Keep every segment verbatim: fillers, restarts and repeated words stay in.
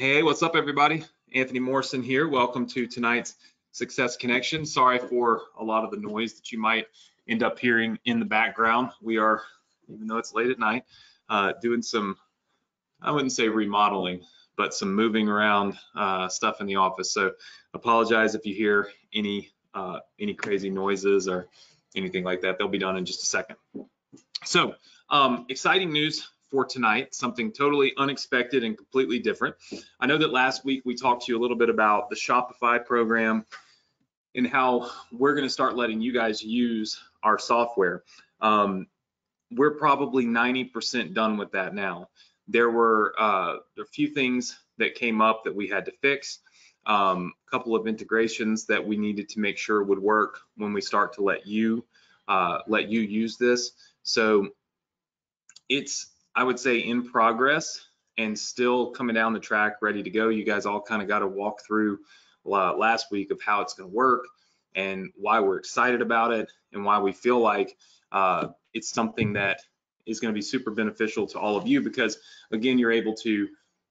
Hey, what's up, everybody? Anthony Morrison here. Welcome to tonight's Success Connection. Sorry for a lot of the noise that you might end up hearing in the background. We are, even though it's late at night, uh, doing some, I wouldn't say remodeling, but some moving around uh, stuff in the office. So apologize if you hear any, uh, any crazy noises or anything like that. They'll be done in just a second. So um, exciting news for tonight, something totally unexpected and completely different. I know that last week we talked to you a little bit about the Shopify program and how we're going to start letting you guys use our software. Um, we're probably ninety percent done with that now. There were uh, a few things that came up that we had to fix, um, a couple of integrations that we needed to make sure would work when we start to let you uh, let you use this. So it's, I would say, in progress and still coming down the track, ready to go. You guys all kind of got to walk through uh, last week of how it's going to work and why we're excited about it and why we feel like uh, it's something that is going to be super beneficial to all of you, because again, you're able to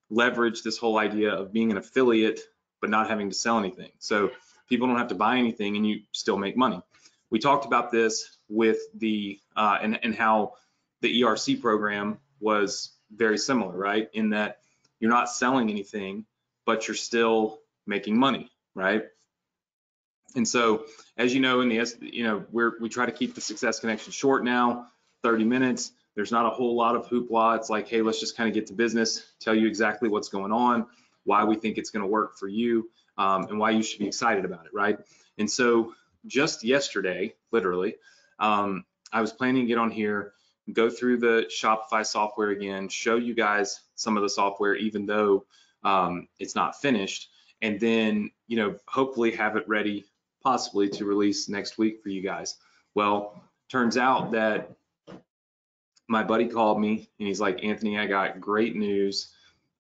leverage this whole idea of being an affiliate but not having to sell anything. So people don't have to buy anything and you still make money. We talked about this with the uh, and, and how the E R C program was very similar, right? In that you're not selling anything, but you're still making money, right? And so, as you know, in the, you know, we're, we try to keep the Success Connection short now, thirty minutes. There's not a whole lot of hoopla. It's like, hey, let's just kind of get to business, tell you exactly what's going on, why we think it's going to work for you, um, and why you should be excited about it, right? And so just yesterday, literally, um, I was planning to get on here, go through the Shopify software again, show you guys some of the software, even though um, it's not finished, and then, you know, hopefully have it ready possibly to release next week for you guys. Well, turns out that my buddy called me and he's like, Anthony, I got great news.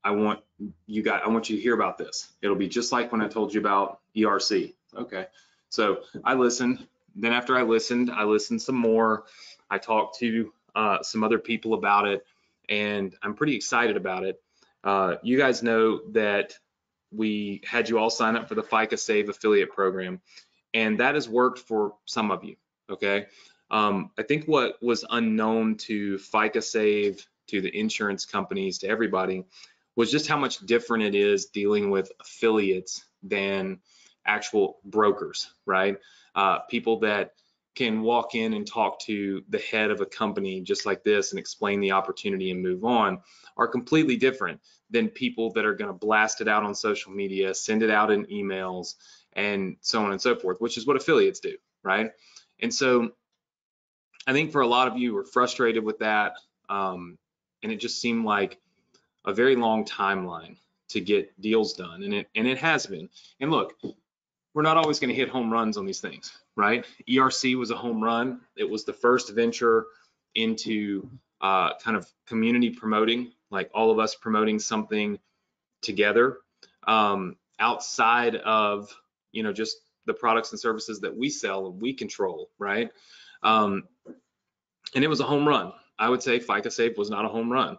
I want you guys, I want you to hear about this. It'll be just like when I told you about E R C. Okay, so I listened. Then after I listened, I listened some more. I talked to Uh, some other people about it, and I'm pretty excited about it. Uh, you guys know that we had you all sign up for the FICA Save affiliate program, and that has worked for some of you, okay? Um, I think what was unknown to FICA Save, to the insurance companies, to everybody, was just how much different it is dealing with affiliates than actual brokers, right? Uh, people that can walk in and talk to the head of a company just like this and explain the opportunity and move on are completely different than people that are going to blast it out on social media, send it out in emails, and so on and so forth, which is what affiliates do, right? And so I think for a lot of you were frustrated with that, um, and it just seemed like a very long timeline to get deals done, and it, and it has been. And look, we're not always going to hit home runs on these things, right? E R C was a home run. It was the first venture into uh, kind of community promoting, like all of us promoting something together um, outside of, you know, just the products and services that we sell and we control, right? Um, and it was a home run. I would say FICA Save was not a home run.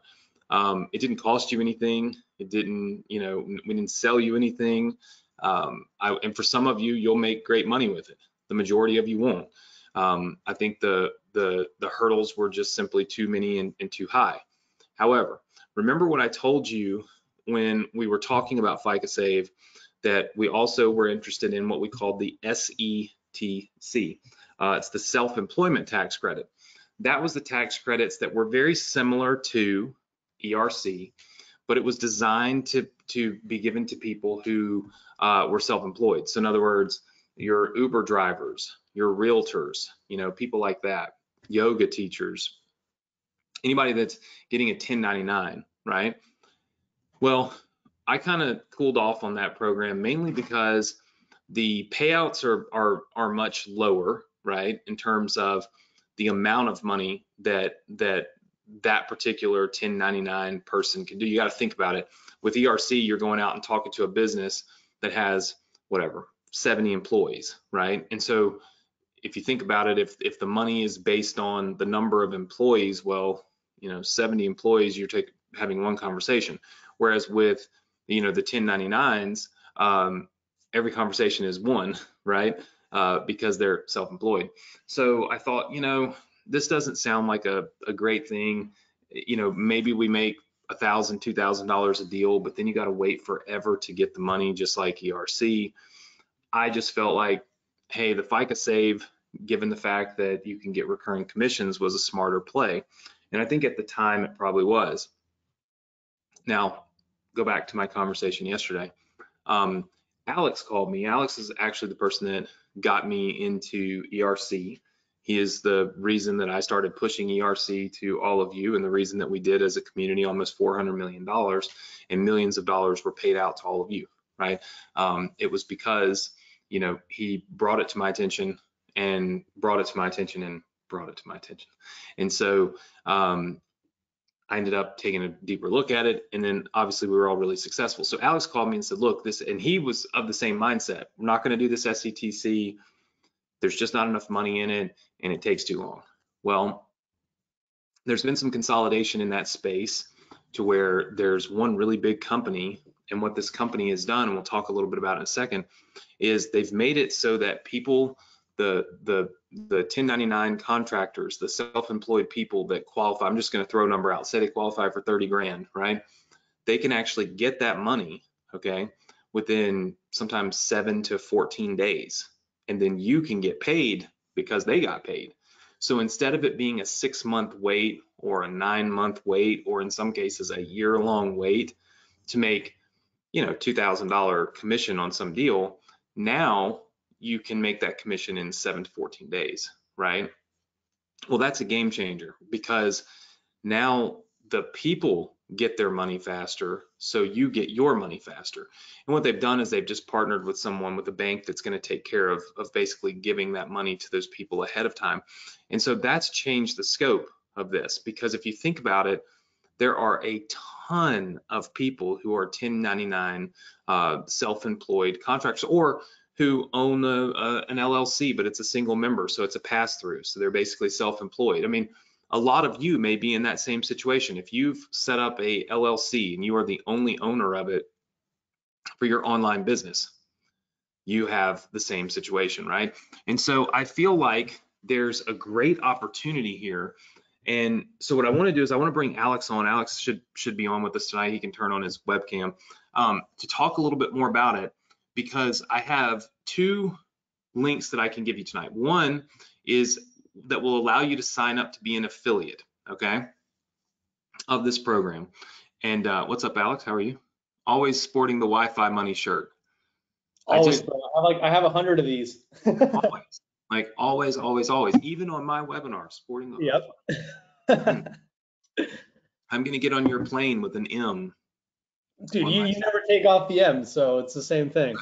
Um, it didn't cost you anything. It didn't, you know, we didn't sell you anything. Um, I, and for some of you, you'll make great money with it. The majority of you won't. Um, I think the, the, the hurdles were just simply too many and, and too high. However, remember what I told you when we were talking about FICA Save, that we also were interested in what we called the S E T C. Uh, it's the self-employment tax credit. That was the tax credits that were very similar to E R C, but it was designed to, to be given to people who uh, were self-employed. So in other words, your Uber drivers, your realtors, you know, people like that, yoga teachers, anybody that's getting a ten ninety-nine, right? Well, I kind of cooled off on that program mainly because the payouts are, are, are much lower, right? In terms of the amount of money that, that, that particular ten ninety-nine person can do. You got to think about it. With E R C, you're going out and talking to a business that has whatever, seventy employees, right? And so if you think about it, if if the money is based on the number of employees, well, you know, seventy employees, you're take, having one conversation. Whereas with you know, the ten ninety-nines, um, every conversation is one, right? Uh, because they're self-employed. So I thought, you know, this doesn't sound like a, a great thing. You know, maybe we make a thousand, two thousand dollars a deal, but then you got to wait forever to get the money, just like E R C. I just felt like, hey, the FICA Save, given the fact that you can get recurring commissions, was a smarter play. And I think at the time it probably was. Now, go back to my conversation yesterday. Um, Alex called me. Alex is actually the person that got me into E R C. He is the reason that I started pushing E R C to all of you, and the reason that we did as a community almost four hundred million dollars, and millions of dollars were paid out to all of you, right? Um, it was because, you know, he brought it to my attention and brought it to my attention and brought it to my attention. And so um, I ended up taking a deeper look at it, and then obviously we were all really successful. So Alex called me and said, look, this, and he was of the same mindset. We're not gonna do this S E T C. There's just not enough money in it, and it takes too long. Well, there's been some consolidation in that space to where there's one really big company, and what this company has done, and we'll talk a little bit about it in a second, is they've made it so that people, the the the ten ninety-nine contractors, the self-employed people that qualify, I'm just going to throw a number out, say they qualify for thirty grand, right? They can actually get that money, okay, within sometimes seven to fourteen days, and then you can get paid because they got paid. So instead of it being a six month wait or a nine month wait, or in some cases a year long wait to make, you know, two thousand dollars commission on some deal, now you can make that commission in seven to fourteen days, right? Well, that's a game changer, because now the people get their money faster, so you get your money faster. And what they've done is they've just partnered with someone, with a bank, that's going to take care of, of basically giving that money to those people ahead of time. And so that's changed the scope of this, because if you think about it, there are a ton of people who are ten ninety-nine uh, self-employed contractors, or who own a, a, an L L C, but it's a single member, so it's a pass-through. So they're basically self-employed. I mean, a lot of you may be in that same situation. If you've set up a L L C and you are the only owner of it for your online business, you have the same situation, right? And so I feel like there's a great opportunity here. And so what I want to do is I want to bring Alex on. Alex should should be on with us tonight. He can turn on his webcam um, to talk a little bit more about it, because I have two links that I can give you tonight. One is that will allow you to sign up to be an affiliate, okay, of this program. And uh, what's up, Alex? How are you? Always sporting the Wi-Fi money shirt. Always. I, just, I like. I have a hundred of these. Always. Like always, always, always, even on my webinar, sporting the Yep. I'm gonna get on your plane with an M. Dude, you, you never take off the M, so it's the same thing.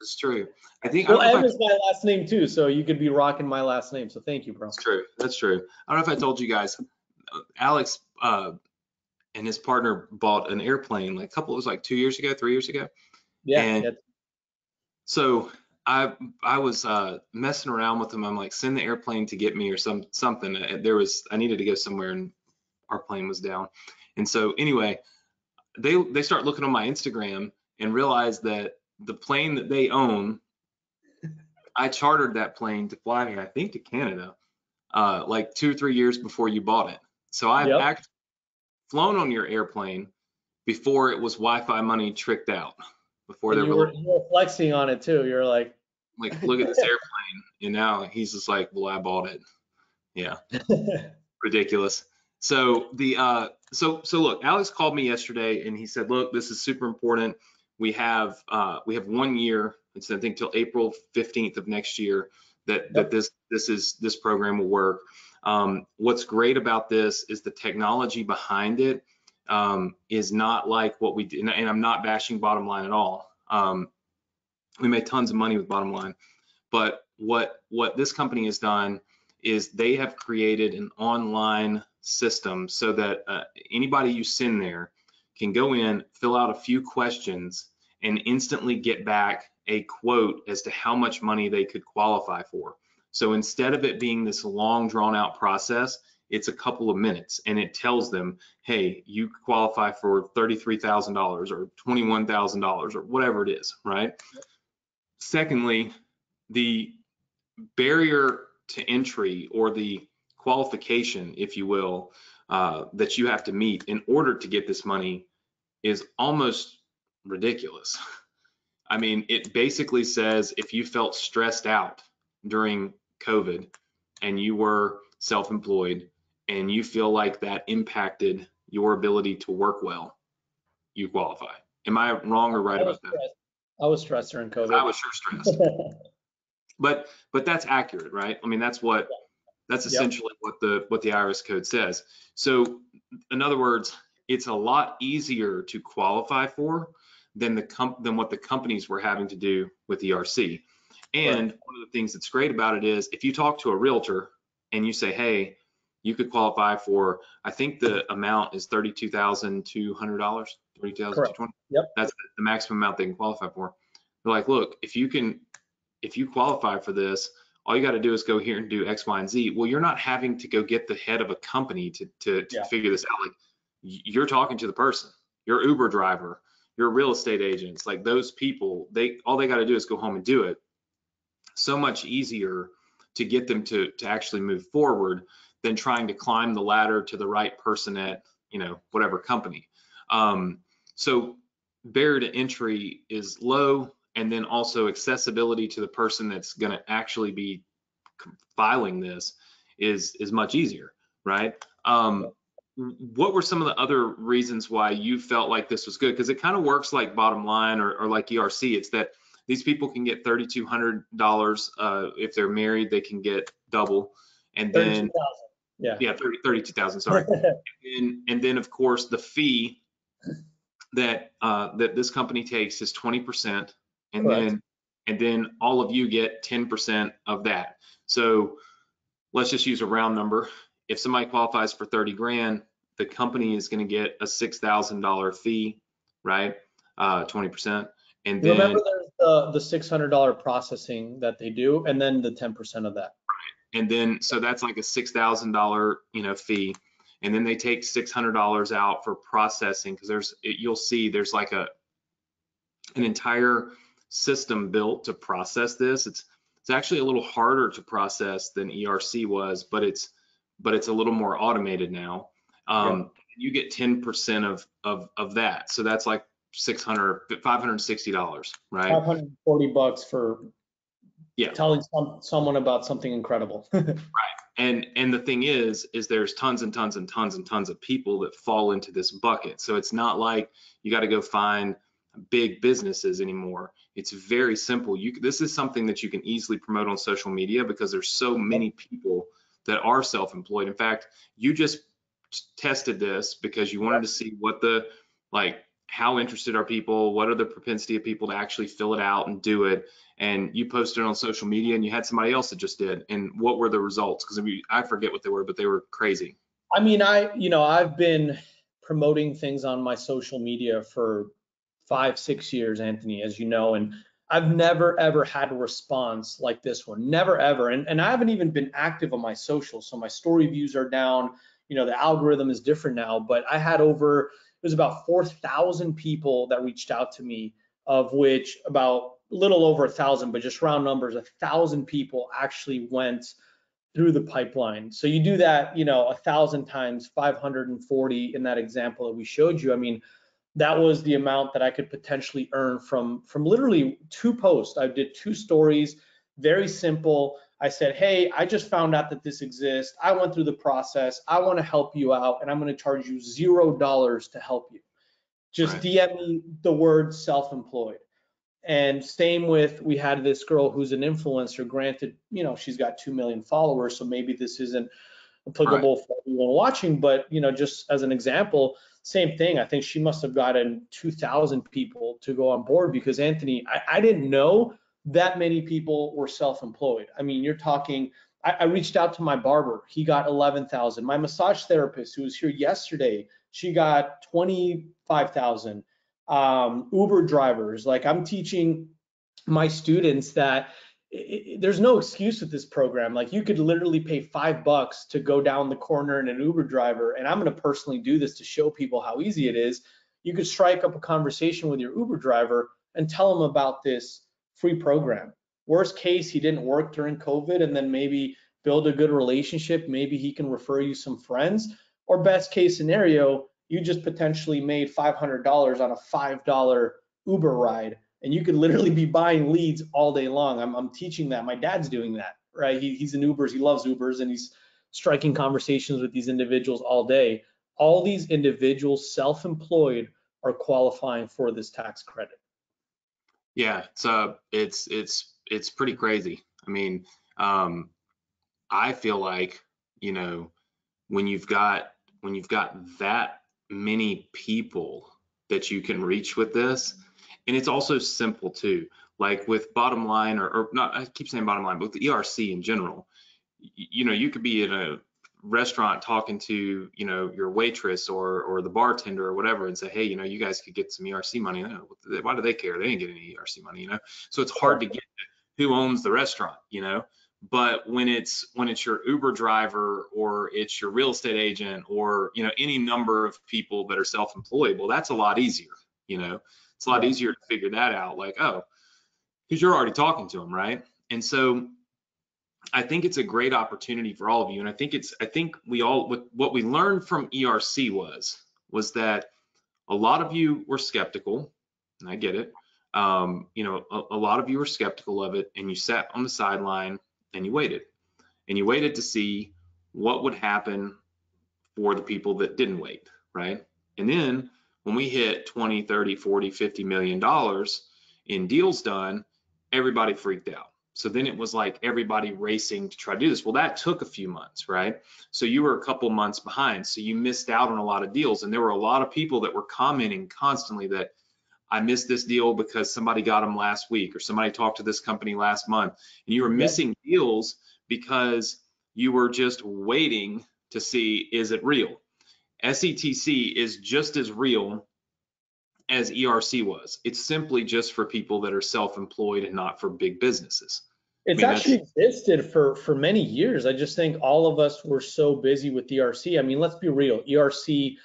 It's true. I think well, I M I, is my last name too, so you could be rocking my last name. So thank you, bro. That's true. That's true. I don't know if I told you guys, Alex uh, and his partner bought an airplane like a couple. It was like two years ago, three years ago. Yeah. And so I I was uh, messing around with him. I'm like, send the airplane to get me or some something. There was I needed to go somewhere and our plane was down. And so anyway, they they start looking on my Instagram and realize that the plane that they own, I chartered that plane to fly me, I think, to Canada, uh, like two or three years before you bought it. So I've yep. actually flown on your airplane before it was Wi-Fi money tricked out. Before they were, were, you were flexing on it too. You're like, like look at this airplane, and now he's just like, well, I bought it. Yeah, ridiculous. So the uh, so so look, Alex called me yesterday, and he said, look, this is super important. We have uh, we have one year. It's I think till April fifteenth of next year that yep. that this this is this program will work. Um, what's great about this is the technology behind it um, is not like what we do. And, and I'm not bashing Bottom Line at all. Um, we made tons of money with Bottom Line, but what what this company has done is they have created an online system so that uh, anybody you send there can go in, fill out a few questions, and instantly get back a quote as to how much money they could qualify for. So instead of it being this long, drawn out process, It's a couple of minutes, and it tells them, hey, you qualify for thirty-three thousand dollars or twenty-one thousand dollars or whatever it is, right? Secondly, the barrier to entry, or the qualification, if you will, uh, that you have to meet in order to get this money is almost ridiculous. I mean, it basically says if you felt stressed out during COVID and you were self-employed and you feel like that impacted your ability to work well, you qualify. Am I wrong or right about that? I was stressed during COVID. I was sure stressed. But but that's accurate, right? I mean, that's what that's essentially what the what the I R S code says. So in other words, it's a lot easier to qualify for than the comp than what the companies were having to do with E R C. And right. One of the things that's great about it is if you talk to a realtor and you say, hey, you could qualify for, I think the amount is thirty-two thousand two hundred dollars, thirty-two thousand two hundred twenty dollars. Yep. That's the maximum amount they can qualify for. They're like, look, if you can, if you qualify for this, all you got to do is go here and do X, Y, and Z. Well, you're not having to go get the head of a company to, to, to yeah. figure this out. Like, you're talking to the person, your Uber driver, your real estate agents, like those people, they all they got to do is go home and do it. So much easier to get them to to actually move forward than trying to climb the ladder to the right person at, you know, whatever company. Um, so barrier to entry is low, and then also accessibility to the person that's going to actually be filing this is is much easier, right? Um, what were some of the other reasons why you felt like this was good? Because it kind of works like Bottom Line or, or like E R C. It's that these people can get thirty-two hundred dollars. Uh, if they're married, they can get double. And then, yeah, yeah, thirty-two thousand. Sorry. and, and then, of course, the fee that uh, that this company takes is twenty percent, and Correct. then and then all of you get ten percent of that. So let's just use a round number. If somebody qualifies for thirty grand, the company is going to get a six thousand dollar fee, right? Uh, twenty percent. And then remember, there's the, the six hundred dollar processing that they do, and then the ten percent of that. Right. And then, so that's like a six thousand dollar, you know, fee. And then they take six hundred dollars out for processing, because there's, it, you'll see there's like a, an entire system built to process this. It's, it's actually a little harder to process than E R C was, but it's, but it's a little more automated now. Um, yeah. You get ten percent of, of, of that. So that's like six hundred, five hundred sixty dollars, right? five hundred forty bucks for yeah. telling some, someone about something incredible. Right. And, and the thing is, is there's tons and tons and tons and tons of people that fall into this bucket. So it's not like you got to go find big businesses anymore. It's very simple. You, this is something that you can easily promote on social media, because there's so many people that are self-employed. In fact, you just tested this because you wanted to see what the, like, how interested are people? What are the propensity of people to actually fill it out and do it? And you posted it on social media, and you had somebody else that just did. And what were the results? Because I mean, I forget what they were, but they were crazy. I mean, I, you know, I've been promoting things on my social media for five, six years, Anthony, as you know, and I've never ever had a response like this one, never ever. And, and I haven't even been active on my social. So my story views are down, you know, the algorithm is different now, but I had over, it was about four thousand people that reached out to me, of which about a little over a thousand, but just round numbers, a thousand people actually went through the pipeline. So you do that, you know, a thousand times five hundred forty in that example that we showed you. I mean, that was the amount that I could potentially earn from from literally two posts. I did two stories, very simple. I said, hey, I just found out that this exists. I went through the process. I want to help you out, and I'm going to charge you zero dollars to help you. Just right. D M me the word self-employed. And same with, we had this girl who's an influencer. Granted, you know, she's got two million followers, so maybe this isn't applicable right. for everyone watching, but, you know, just as an example, same thing. I think she must have gotten two thousand people to go on board, because, Anthony, I, I didn't know that many people were self-employed. I mean, you're talking, I, I reached out to my barber. He got eleven thousand. My massage therapist, who was here yesterday, she got twenty-five thousand. Um, Uber drivers, like, I'm teaching my students that it, there's no excuse with this program. Like, you could literally pay five bucks to go down the corner in an Uber driver, and I'm going to personally do this to show people how easy it is. You could strike up a conversation with your Uber driver and tell him about this free program. Worst case, he didn't work during COVID, and then maybe build a good relationship. Maybe he can refer you some friends. Or best case scenario, you just potentially made five hundred dollars on a five dollar Uber ride, and you could literally be buying leads all day long. I'm, I'm teaching that. My dad's doing that, right? He, he's in Ubers. He loves Ubers, and he's striking conversations with these individuals all day. All these individuals, self-employed, are qualifying for this tax credit. Yeah, it's uh, it's it's it's pretty crazy. I mean, um, I feel like, you know, when you've got when you've got that many people that you can reach with this, and it's also simple too. Like with Bottom Line, or, or not, I keep saying Bottom Line, but with the E R C in general, you, you know, you could be in a restaurant talking to, you know, your waitress or or the bartender or whatever, and say, hey, you know, you guys could get some E R C money. Why do they care? They didn't get any E R C money, you know. So it's hard to get who owns the restaurant, you know. But when it's when it's your Uber driver, or it's your real estate agent, or, you know, any number of people that are self-employed, well, that's a lot easier, you know. It's a lot easier to figure that out. Like, oh, because you're already talking to them, right? And so I think it's a great opportunity for all of you. And I think it's, I think we all, what, what we learned from E R C was, was that a lot of you were skeptical, and I get it. Um, you know, a, a lot of you were skeptical of it, and you sat on the sideline and you waited. And you waited to see what would happen for the people that didn't wait, right? And then when we hit twenty, thirty, forty, fifty million dollars in deals done, everybody freaked out. So then it was like everybody racing to try to do this. Well, that took a few months, right? So you were a couple months behind. So you missed out on a lot of deals. And there were a lot of people that were commenting constantly that I missed this deal because somebody got them last week, or somebody talked to this company last month. And you were missing deals because you were just waiting to see, is it real? S E T C is just as real as E R C was. It's simply just for people that are self-employed and not for big businesses. It's I mean, actually existed for, for many years. I just think all of us were so busy with E R C. I mean, let's be real. E R C,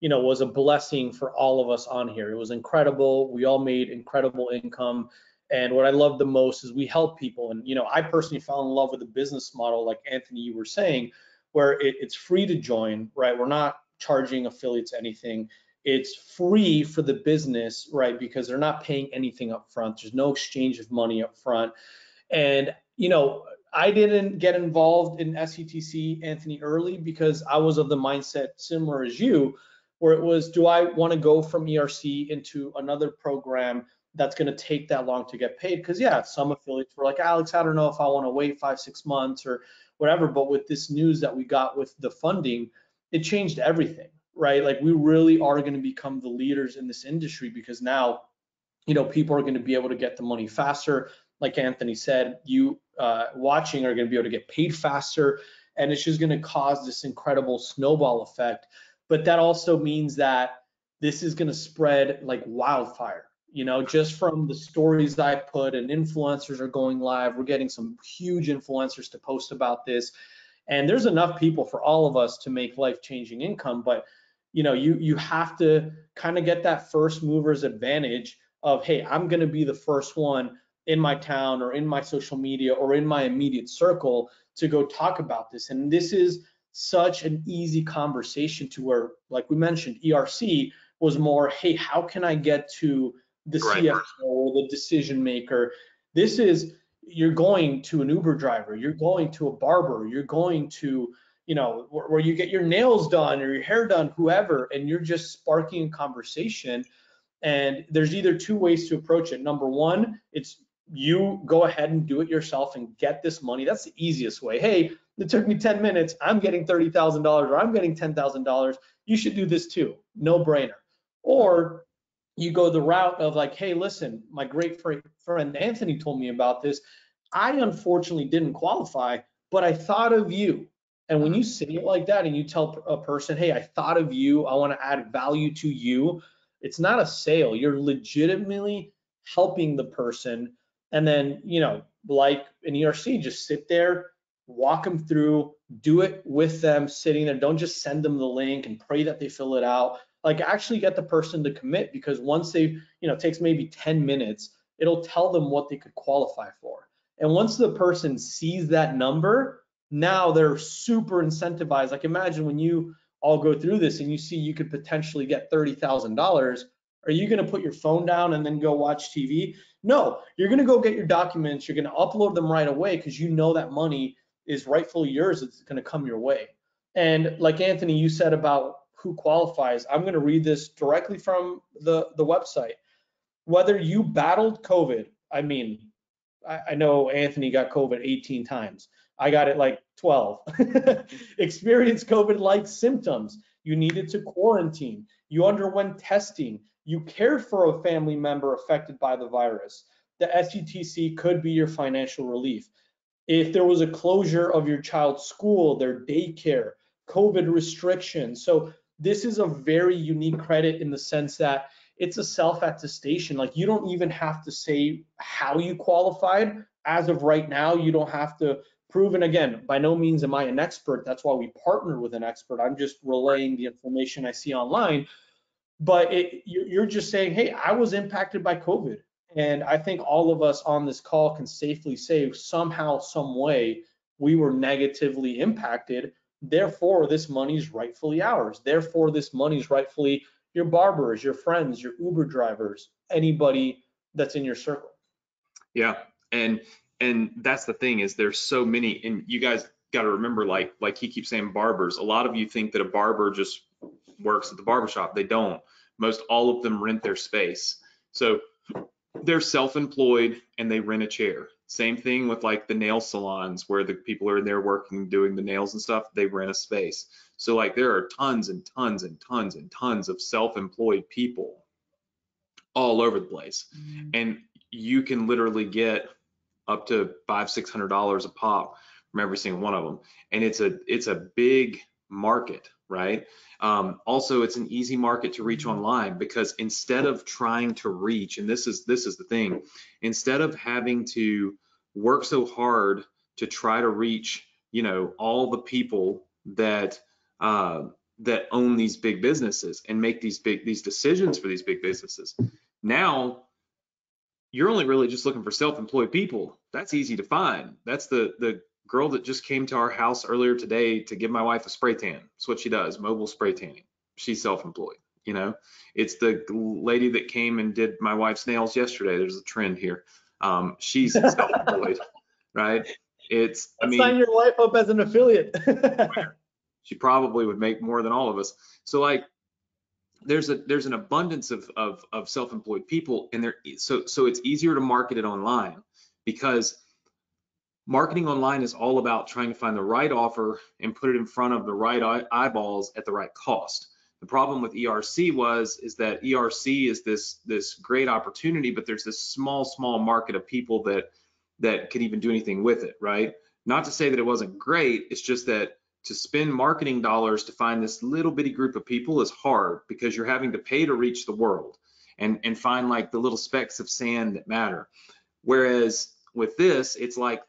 you know, was a blessing for all of us on here. It was incredible. We all made incredible income. And what I love the most is we help people. And, you know, I personally fell in love with a business model, like Anthony, you were saying, where it, it's free to join, right? We're not charging affiliates anything. It's free for the business, right? Because they're not paying anything up front. There's no exchange of money up front. And, you know, I didn't get involved in S E T C, Anthony, early because I was of the mindset similar as you, where it was, do I want to go from E R C into another program that's going to take that long to get paid? Because, yeah, some affiliates were like, Alex, I don't know if I want to wait five, six months or whatever. But with this news that we got with the funding, it changed everything. Right? Like, we really are going to become the leaders in this industry because now, you know, people are going to be able to get the money faster. Like Anthony said, you uh, watching are going to be able to get paid faster, and it's just going to cause this incredible snowball effect. But that also means that this is going to spread like wildfire, you know, just from the stories I put, and influencers are going live. We're getting some huge influencers to post about this. And there's enough people for all of us to make life-changing income, but you know, you you have to kind of get that first mover's advantage of, hey, I'm going to be the first one in my town or in my social media or in my immediate circle to go talk about this. And this is such an easy conversation to where, like we mentioned, E R C was more, hey, how can I get to the right C F O or the decision maker? This is, you're going to an Uber driver, you're going to a barber, you're going to, you know, where you get your nails done or your hair done, whoever, and you're just sparking a conversation. And there's either two ways to approach it. Number one, it's you go ahead and do it yourself and get this money. That's the easiest way. Hey, it took me ten minutes. I'm getting thirty thousand dollars or I'm getting ten thousand dollars. You should do this too. No brainer. Or you go the route of like, hey, listen, my great friend Anthony told me about this. I unfortunately didn't qualify, but I thought of you. And when you say it like that and you tell a person, hey, I thought of you, I want to add value to you, it's not a sale. You're legitimately helping the person. And then, you know, like an E R C, just sit there, walk them through, do it with them sitting there. Don't just send them the link and pray that they fill it out. Like, actually get the person to commit, because once they, you know, it takes maybe ten minutes, it'll tell them what they could qualify for. And once the person sees that number, now they're super incentivized. Like, imagine when you all go through this and you see you could potentially get thirty thousand dollars. Are you going to put your phone down and then go watch T V? No, you're going to go get your documents. You're going to upload them right away, because you know that money is rightfully yours. It's going to come your way. And like Anthony, you said about who qualifies, I'm going to read this directly from the, the website. Whether you battled COVID, I mean, I, I know Anthony got COVID eighteen times. I got it like twelve. Experienced COVID-like symptoms. You needed to quarantine. You underwent testing. You cared for a family member affected by the virus. The S E T C could be your financial relief. If there was a closure of your child's school, their daycare, COVID restrictions. So this is a very unique credit in the sense that it's a self-attestation. Like, you don't even have to say how you qualified. As of right now, you don't have to prove. And again, by no means am I an expert. That's why we partnered with an expert. I'm just relaying the information I see online. But it, you're just saying, hey, I was impacted by COVID. And I think all of us on this call can safely say somehow, some way, we were negatively impacted. Therefore, this money is rightfully ours. Therefore, this money is rightfully your barbers, your friends, your Uber drivers, anybody that's in your circle. Yeah. And and that's the thing, is there's so many, and you guys got to remember, like like he keeps saying barbers. A lot of you think that a barber just works at the barbershop. They don't. Most all of them rent their space. So they're self-employed and they rent a chair. Same thing with like the nail salons, where the people are in there working, doing the nails and stuff, they rent a space. So like there are tons and tons and tons and tons of self-employed people all over the place. Mm-hmm. And you can literally get up to five, six hundred dollars a pop from every single one of them. And it's a it's a big market, right? Um, also, it's an easy market to reach online, because instead of trying to reach, and this is this is the thing, instead of having to work so hard to try to reach, you know, all the people that uh, that own these big businesses and make these big these decisions for these big businesses, now you're only really just looking for self-employed people. That's easy to find. That's the the girl that just came to our house earlier today to give my wife a spray tan. It's what she does, mobile spray tanning. She's self-employed, you know. It's the lady that came and did my wife's nails yesterday. There's a trend here. Um, she's self-employed, right? It's, I mean, sign your wife up as an affiliate. She probably would make more than all of us. So like, there's a there's an abundance of of, of self-employed people, and there so so it's easier to market it online, because marketing online is all about trying to find the right offer and put it in front of the right eye eyeballs at the right cost. The problem with E R C was is that E R C is this this great opportunity, but there's this small small market of people that that can even do anything with it, right? Not to say that it wasn't great, it's just that to spend marketing dollars to find this little bitty group of people is hard, because you're having to pay to reach the world and and find like the little specks of sand that matter. Whereas with this, it's like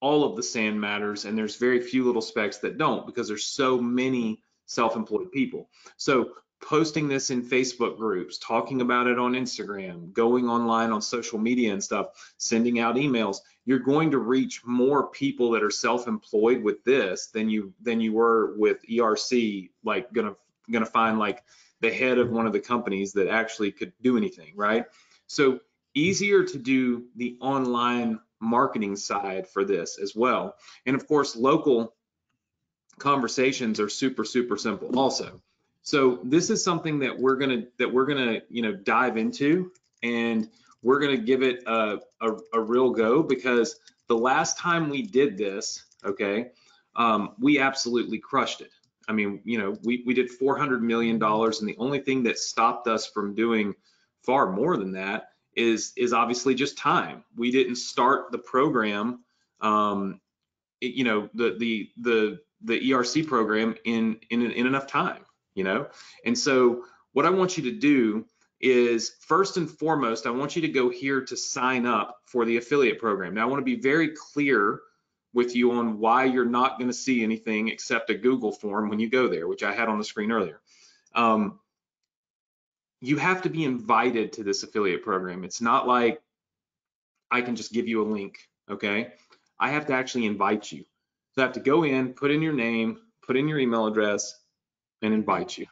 all of the sand matters, and there's very few little specks that don't, because there's so many self-employed people. So posting this in Facebook groups, talking about it on Instagram, going online on social media and stuff, sending out emails, you're going to reach more people that are self-employed with this than you than you were with E R C, like gonna gonna find like the head of one of the companies that actually could do anything, right? So easier to do the online marketing side for this as well. And of course, local conversations are super super simple also. So this is something that we're gonna that we're gonna you know dive into, and we're gonna give it a, a, a real go, because the last time we did this, okay, um, we absolutely crushed it. I mean, you know, we, we did four hundred million dollars, and the only thing that stopped us from doing far more than that is is obviously just time. We didn't start the program, um, it, you know, the the the the E R C program in in in enough time, you know. And so what I want you to do is first and foremost, I want you to go here to sign up for the affiliate program. Now, I want to be very clear with you on why you're not going to see anything except a Google form when you go there, which I had on the screen earlier. Um, you have to be invited to this affiliate program. It's not like I can just give you a link, okay? I have to actually invite you. So I have to go in, put in your name, put in your email address, and invite you,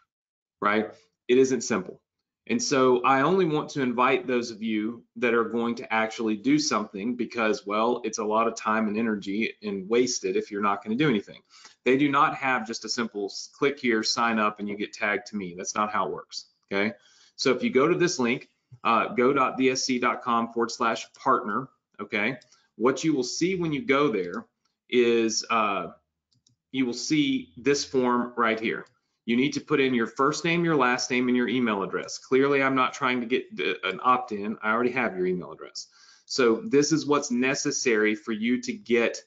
right? It isn't simple. And so I only want to invite those of you that are going to actually do something because, well, it's a lot of time and energy and wasted if you're not going to do anything. They do not have just a simple click here, sign up, and you get tagged to me. That's not how it works, okay? So if you go to this link, uh, go.dsc.com forward slash partner, okay? What you will see when you go there is uh, you will see this form right here. You need to put in your first name, your last name, and your email address. Clearly, I'm not trying to get an opt-in. I already have your email address. So this is what's necessary for you to get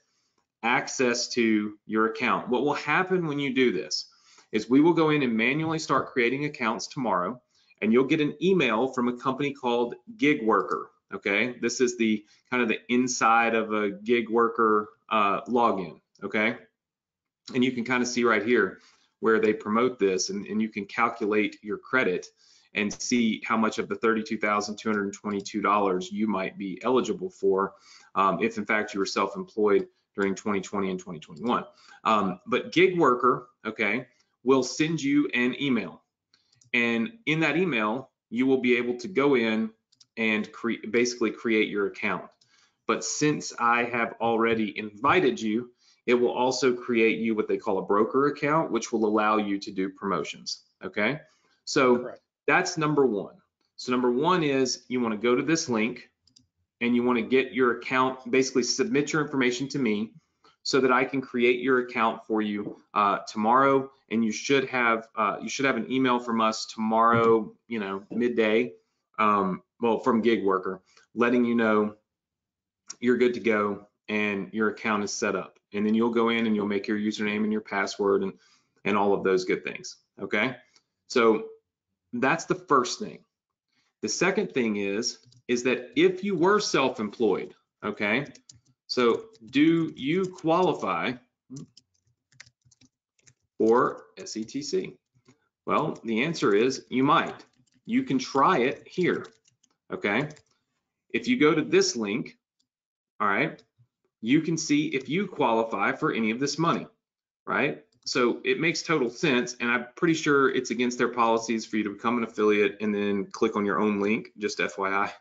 access to your account. What will happen when you do this is we will go in and manually start creating accounts tomorrow, and you'll get an email from a company called Gigworker, okay? This is the kind of the inside of a Gigworker uh, login, okay? And you can kind of see right here where they promote this, and, and you can calculate your credit and see how much of the thirty-two thousand two hundred twenty-two dollars you might be eligible for um, if in fact you were self-employed during twenty twenty and twenty twenty-one. Um, but Gigworker, okay, will send you an email. And in that email, you will be able to go in and cre- basically create your account. But since I have already invited you, it will also create you what they call a broker account, which will allow you to do promotions, okay? So Correct. That's number one. So number one is you wanna go to this link and you wanna get your account, basically submit your information to me so that I can create your account for you uh, tomorrow. And you should have uh, you should have an email from us tomorrow, you know, midday, um, well, from Gigworker, letting you know you're good to go and your account is set up. And then you'll go in and you'll make your username and your password and, and all of those good things, okay? So that's the first thing. The second thing is, is that if you were self-employed, okay? So do you qualify for S E T C? Well, the answer is you might. You can try it here, okay? If you go to this link, all right, you can see if you qualify for any of this money, right? So it makes total sense, and I'm pretty sure it's against their policies for you to become an affiliate and then click on your own link, just F Y I.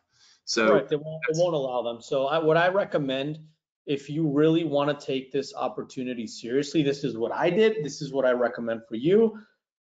So right, they won't, they won't allow them. So I, what I recommend, if you really want to take this opportunity seriously, this is what I did, this is what I recommend for you,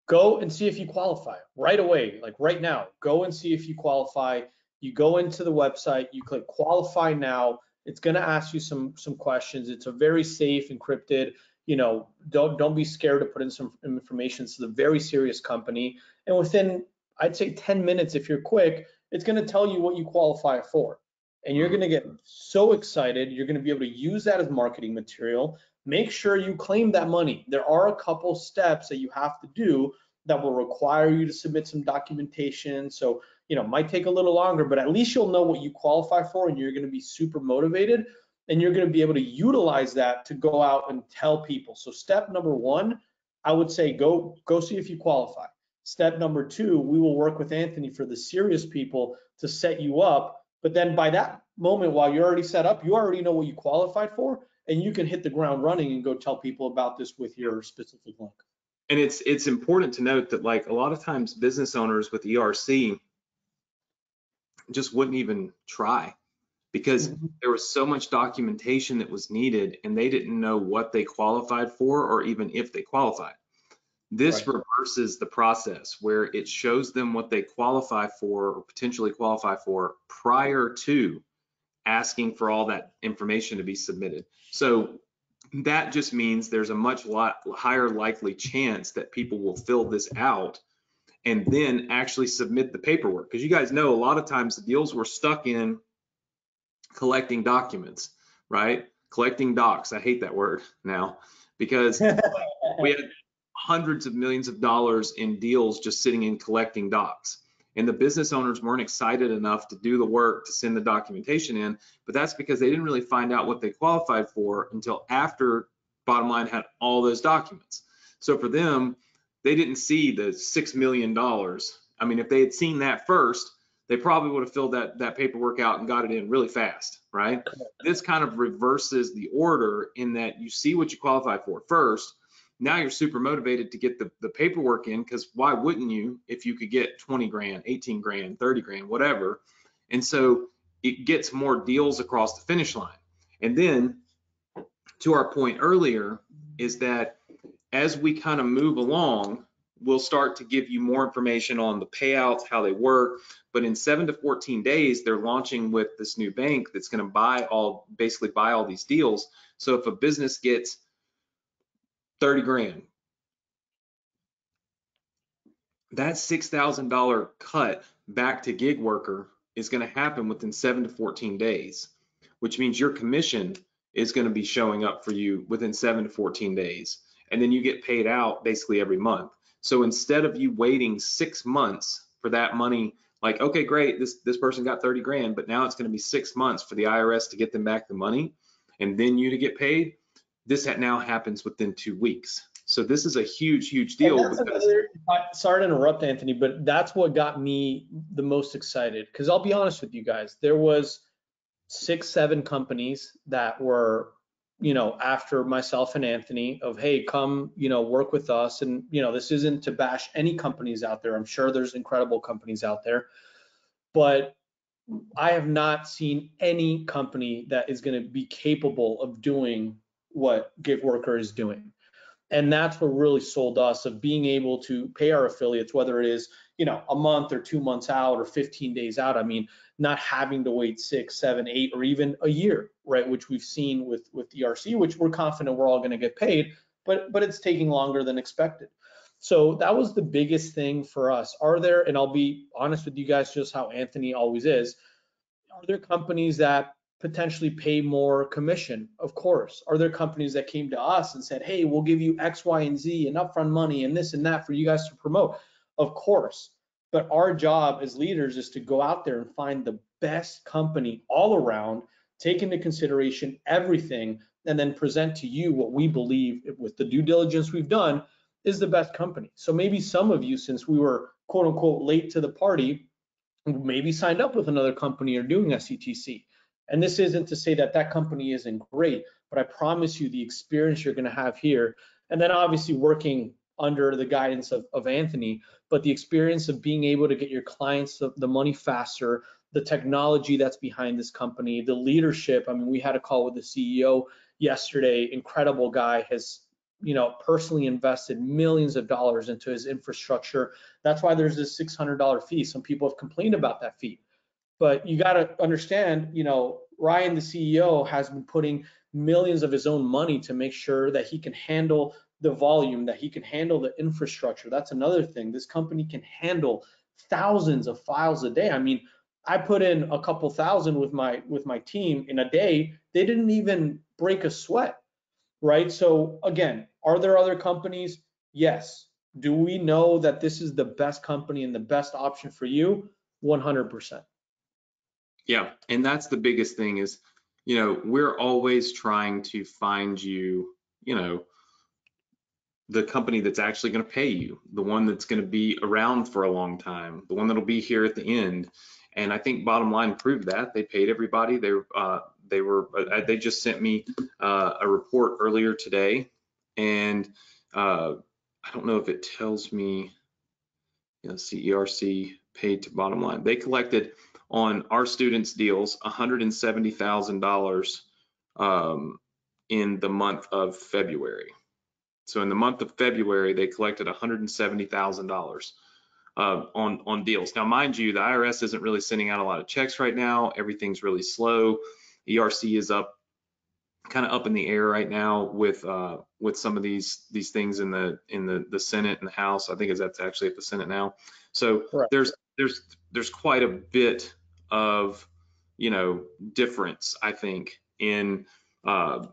go and see if you qualify right away, like right now, go and see if you qualify. You go into the website, you click qualify now. It's going to ask you some some questions. It's a very safe, encrypted, you know, don't don't be scared to put in some information. This is a very serious company. And within, I'd say ten minutes, if you're quick, it's going to tell you what you qualify for. And you're going to get so excited. You're going to be able to use that as marketing material. Make sure you claim that money. There are a couple steps that you have to do that will require you to submit some documentation. So, you know, might take a little longer, but at least you'll know what you qualify for, and you're going to be super motivated, and you're going to be able to utilize that to go out and tell people. So step number one, I would say go go see if you qualify. Step number two, we will work with Anthony for the serious people to set you up. But then by that moment, while you're already set up, you already know what you qualified for, and you can hit the ground running and go tell people about this with your specific link. And it's it's important to note that, like, a lot of times business owners with E R C just wouldn't even try because mm-hmm. there was so much documentation that was needed, and they didn't know what they qualified for or even if they qualified. This right. reverses the process where it shows them what they qualify for or potentially qualify for prior to asking for all that information to be submitted. So that just means there's a much lot higher likely chance that people will fill this out and then actually submit the paperwork. Because you guys know a lot of times the deals were stuck in collecting documents, right? Collecting docs. I hate that word now because we had hundreds of millions of dollars in deals just sitting in collecting docs. and the business owners weren't excited enough to do the work to send the documentation in, but that's because they didn't really find out what they qualified for until after Bottom Line had all those documents. So for them, they didn't see the six million dollars. I mean, if they had seen that first, they probably would have filled that, that paperwork out and got it in really fast, right? This kind of reverses the order in that you see what you qualify for first. Now you're super motivated to get the, the paperwork in, because why wouldn't you if you could get twenty grand, eighteen grand, thirty grand, whatever. And so it gets more deals across the finish line. And then to our point earlier is that as we kind of move along, we'll start to give you more information on the payouts, how they work. But in seven to fourteen days, they're launching with this new bank that's going to buy all, basically buy all these deals. So if a business gets thirty grand, that six thousand dollar cut back to Gigworker is going to happen within seven to fourteen days, which means your commission is going to be showing up for you within seven to fourteen days. And then you get paid out basically every month. So instead of you waiting six months for that money, like, okay, great, this, this person got thirty grand, but now it's going to be six months for the I R S to get them back the money and then you to get paid. This now happens within two weeks. So this is a huge, huge deal. Another, sorry to interrupt, Anthony, but that's what got me the most excited. Because I'll be honest with you guys, there was six, seven companies that were, you know, after myself and Anthony of, hey, come, you know, work with us. And, you know, this isn't to bash any companies out there. I'm sure there's incredible companies out there, but I have not seen any company that is going to be capable of doing what Gigworker is doing. And that's what really sold us of being able to pay our affiliates, whether it is, you know, a month or two months out or fifteen days out. I mean, not having to wait six, seven, eight, or even a year, right? Which we've seen with, with E R C, which we're confident we're all going to get paid, but, but it's taking longer than expected. So that was the biggest thing for us. Are there, and I'll be honest with you guys, just how Anthony always is, are there companies that potentially pay more commission? Of course. Are there companies that came to us and said, hey, we'll give you X, Y, and Z and upfront money and this and that for you guys to promote? Of course. But our job as leaders is to go out there and find the best company all around, take into consideration everything, and then present to you what we believe, with the due diligence we've done, is the best company. So maybe some of you, since we were quote unquote late to the party, maybe signed up with another company or doing S E T C. And this isn't to say that that company isn't great, but I promise you the experience you're going to have here, and then obviously working under the guidance of, of Anthony, but the experience of being able to get your clients the, the money faster, the technology that's behind this company, the leadership. I mean, we had a call with the C E O yesterday, incredible guy, has, you know, personally invested millions of dollars into his infrastructure. That's why there's this six hundred dollar fee. Some people have complained about that fee. But you got to understand, you know, Ryan, the C E O, has been putting millions of his own money to make sure that he can handle the volume, that he can handle the infrastructure. That's another thing. This company can handle thousands of files a day. I mean, I put in a couple thousand with my with my team in a day. They didn't even break a sweat, right? So again, are there other companies? Yes. Do we know that this is the best company and the best option for you? one hundred percent. Yeah, and that's the biggest thing is, you know, we're always trying to find you, you know, the company that's actually going to pay you, the one that's going to be around for a long time, the one that'll be here at the end. And I think Bottom Line proved that. They paid everybody. They uh, they were uh, they just sent me uh, a report earlier today, and uh, I don't know if it tells me, you know, C E R C paid to Bottom Line. They collected on our students' deals, one hundred seventy thousand dollars um, in the month of February. So in the month of February, they collected one hundred seventy thousand dollars uh, on, on deals. Now, mind you, the I R S isn't really sending out a lot of checks right now. Everything's really slow. E R C is up, kind of up in the air right now with uh, with some of these these things in the in the the Senate and the House. I think is that's actually at the Senate now. So correct. there's there's there's quite a bit of, you know, difference, I think, in uh,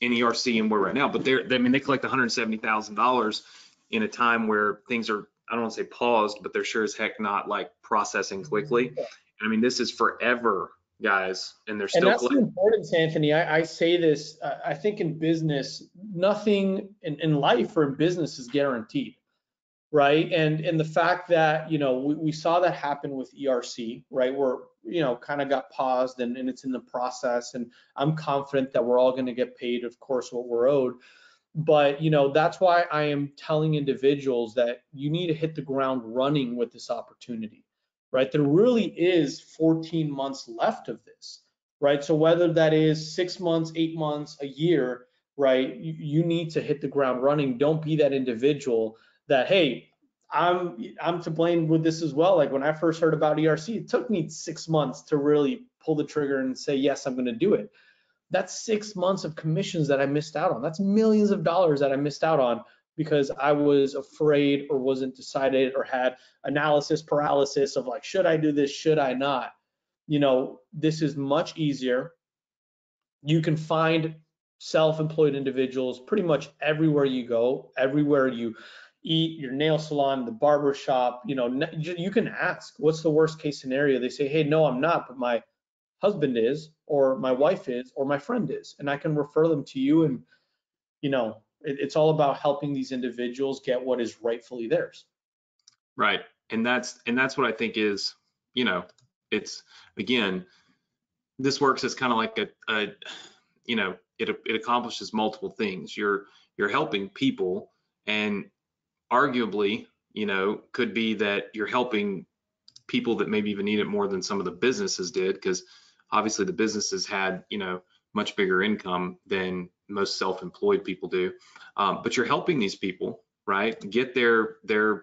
in E R C and where right now. But they're, I mean, they collect one hundred seventy thousand dollars in a time where things are I don't want to say paused, but they're sure as heck not like processing quickly. I mean, this is forever, guys, and they're still. And that's collecting. The importance, Anthony. I, I say this. Uh, I think in business, nothing in, in life or in business is guaranteed, right? And and the fact that you know we, we saw that happen with E R C, right? Where you know kind of got paused, and, and it's in the process. And I'm confident that we're all going to get paid, of course, what we're owed. But you know that's why I am telling individuals that you need to hit the ground running with this opportunity. Right, there really is fourteen months left of this, right? So whether that is six months, eight months, a year, right? You, you need to hit the ground running. Don't be that individual that, hey, I'm I'm to blame with this as well. Like when I first heard about E R C, it took me six months to really pull the trigger and say, yes, I'm going to do it. That's six months of commissions that I missed out on. That's millions of dollars that I missed out on because I was afraid or wasn't decided or had analysis paralysis of like, should I do this? Should I not? You know, this is much easier. You can find self-employed individuals pretty much everywhere you go, everywhere you eat, your nail salon, the barber shop. You know, you can ask, what's the worst case scenario? They say, hey, no, I'm not, but my husband is, or my wife is, or my friend is, and I can refer them to you. And, you know, it's all about helping these individuals get what is rightfully theirs. Right. And that's, and that's what I think is, you know, it's, again, this works as kind of like a, a you know, it, it accomplishes multiple things. You're, you're helping people, and arguably, you know, could be that you're helping people that maybe even need it more than some of the businesses did, because obviously the businesses had, you know, much bigger income than most self-employed people do, um, but you're helping these people, right? Get their their,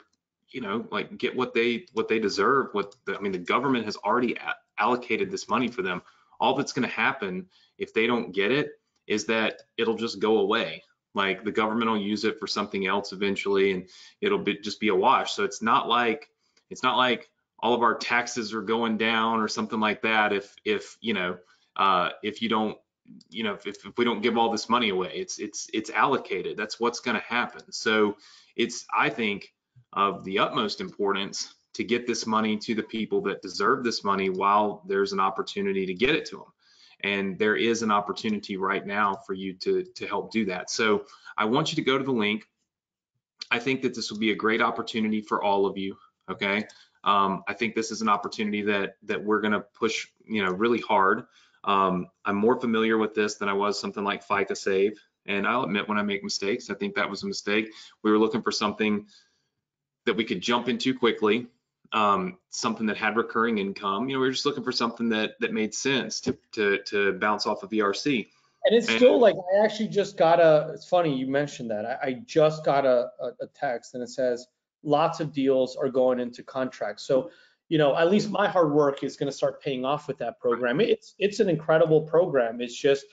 you know, like get what they what they deserve. What the, I mean, the government has already a- allocated this money for them. All that's going to happen if they don't get it is that it'll just go away. Like the government will use it for something else eventually, and it'll be, just be a wash. So it's not like it's not like all of our taxes are going down or something like that. If if you know uh, if you don't you know, if, if we don't give all this money away, it's, it's, it's allocated. That's what's going to happen. So it's, I think, of the utmost importance to get this money to the people that deserve this money while there's an opportunity to get it to them. And there is an opportunity right now for you to, to help do that. So I want you to go to the link. I think that this will be a great opportunity for all of you. Okay. Um, I think this is an opportunity that, that we're going to push, you know, really hard. Um, I'm more familiar with this than I was something like FICA Save, and I'll admit when I make mistakes. I think that was a mistake. We were looking for something that we could jump into quickly, um, something that had recurring income. You know, we were just looking for something that that made sense to to, to bounce off of E R C. And it's and, still like I actually just got a. It's funny you mentioned that. I, I just got a, a text, and it says lots of deals are going into contracts. So. You know, at least my hard work is going to start paying off with that program. It's it's an incredible program. It's just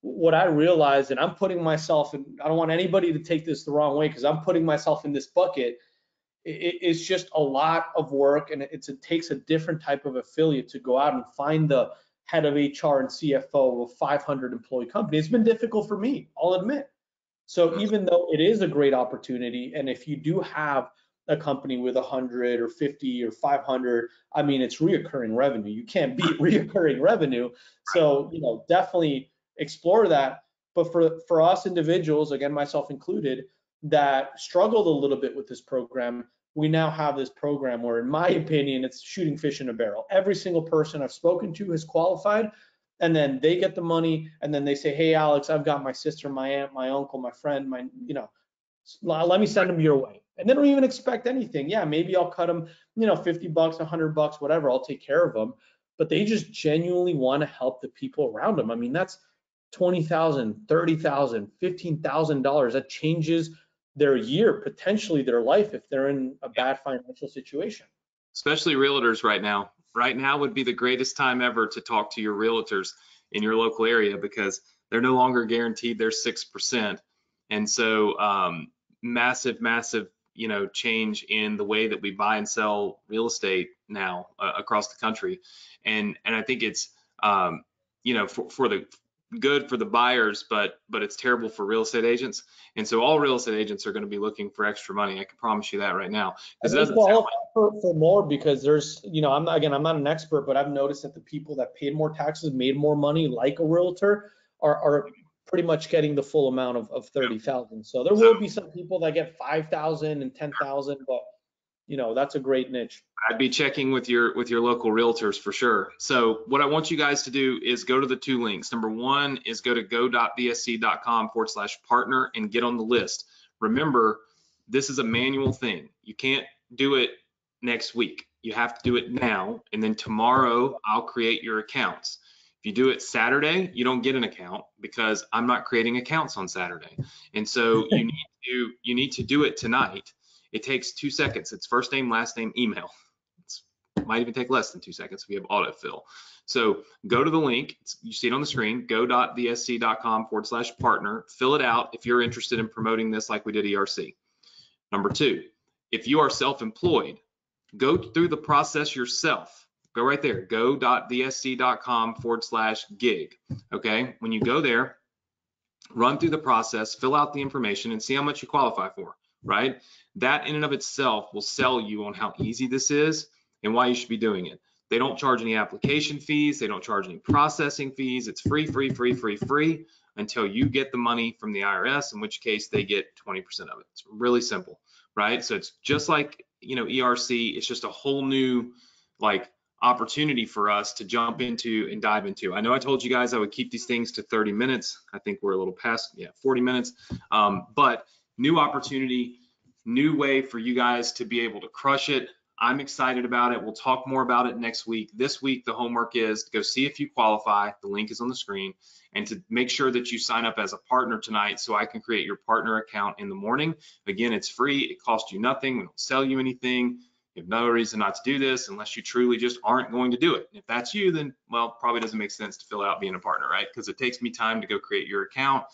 what I realized, and I'm putting myself in, I don't want anybody to take this the wrong way because I'm putting myself in this bucket. It, it's just a lot of work, and it's, it takes a different type of affiliate to go out and find the head of H R and C F O of a five hundred employee company. It's been difficult for me, I'll admit. So even though it is a great opportunity, and if you do have a company with one hundred or fifty or five hundred, I mean, it's reoccurring revenue. You can't beat reoccurring revenue. So, you know, definitely explore that. But for, for us individuals, again, myself included, that struggled a little bit with this program, we now have this program where, in my opinion, it's shooting fish in a barrel. Every single person I've spoken to has qualified, and then they get the money, and then they say, hey, Alex, I've got my sister, my aunt, my uncle, my friend, my, you know, let me send them your way. And they don't even expect anything. Yeah, maybe I'll cut them, you know, fifty bucks, one hundred bucks, whatever. I'll take care of them. But they just genuinely want to help the people around them. I mean, that's twenty thousand dollars, thirty thousand dollars, fifteen thousand dollars. That changes their year, potentially their life, if they're in a bad financial situation. Especially realtors right now. Right now would be the greatest time ever to talk to your realtors in your local area because they're no longer guaranteed their six percent. And so um, massive, massive, you know, change in the way that we buy and sell real estate now uh, across the country, and and I think it's um, you know for, for the good for the buyers, but but it's terrible for real estate agents. And so all real estate agents are going to be looking for extra money. I can promise you that right now. It doesn't sound like- for more, because there's, you know, I'm not, again, I'm not an expert, but I've noticed that the people that paid more taxes, made more money, like a realtor, are are pretty much getting the full amount of, of thirty thousand. So there will be some people that get five thousand and ten thousand, but you know, that's a great niche. I'd be checking with your with your local realtors for sure. So what I want you guys to do is go to the two links. Number one is go to go.bsc.com forward slash partner and get on the list. Remember, this is a manual thing. You can't do it next week. You have to do it now. And then tomorrow I'll create your accounts. If you do it Saturday, you don't get an account because I'm not creating accounts on Saturday. And so you need to you need to do it tonight. It takes two seconds. It's first name, last name, email. It might even take less than two seconds if you have autofill. So go to the link. You see it on the screen, go.bsc.com forward slash partner. Fill it out if you're interested in promoting this like we did E R C. Number two, if you are self-employed, go through the process yourself. Go right there, go.bsc.com forward slash gig. Okay, when you go there, run through the process, fill out the information, and see how much you qualify for, right? That in and of itself will sell you on how easy this is and why you should be doing it. They don't charge any application fees. They don't charge any processing fees. It's free, free, free, free, free until you get the money from the I R S, in which case they get twenty percent of it. It's really simple, right? So it's just like, you know, E R C, it's just a whole new like opportunity for us to jump into and dive into. I know I told you guys I would keep these things to thirty minutes. I think we're a little past, yeah, forty minutes, um, but new opportunity, new way for you guys to be able to crush it. I'm excited about it. We'll talk more about it next week. This week, the homework is to go see if you qualify. The link is on the screen. And to make sure that you sign up as a partner tonight so I can create your partner account in the morning. Again, it's free. It costs you nothing. We don't sell you anything. You have no reason not to do this unless you truly just aren't going to do it. And if that's you, then, well, probably doesn't make sense to fill out being a partner, right? Because it takes me time to go create your account.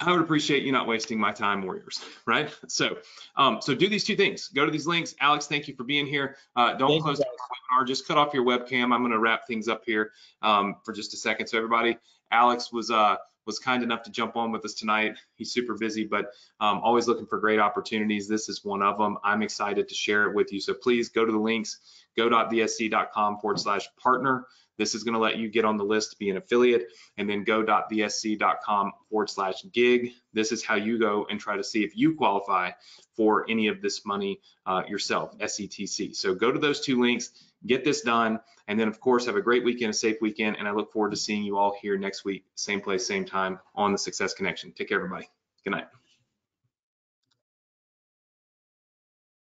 I would appreciate you not wasting my time, warriors, right? So um, so do these two things. Go to these links. Alex, thank you for being here. Uh, don't thank close the webinar. Just cut off your webcam. I'm going to wrap things up here um, for just a second. So everybody, Alex was uh, was kind enough to jump on with us tonight. He's super busy, but um, always looking for great opportunities. This is one of them. I'm excited to share it with you. So please go to the links, go.bsc.com forward slash partner. This is going to let you get on the list to be an affiliate, and then go.bsc.com forward slash gig. This is how you go and try to see if you qualify for any of this money uh, yourself, S E T C. So go to those two links, get this done, and then of course have a great weekend, a safe weekend, and I look forward to seeing you all here next week, same place, same time on the Success Connection. Take care, everybody. Good night.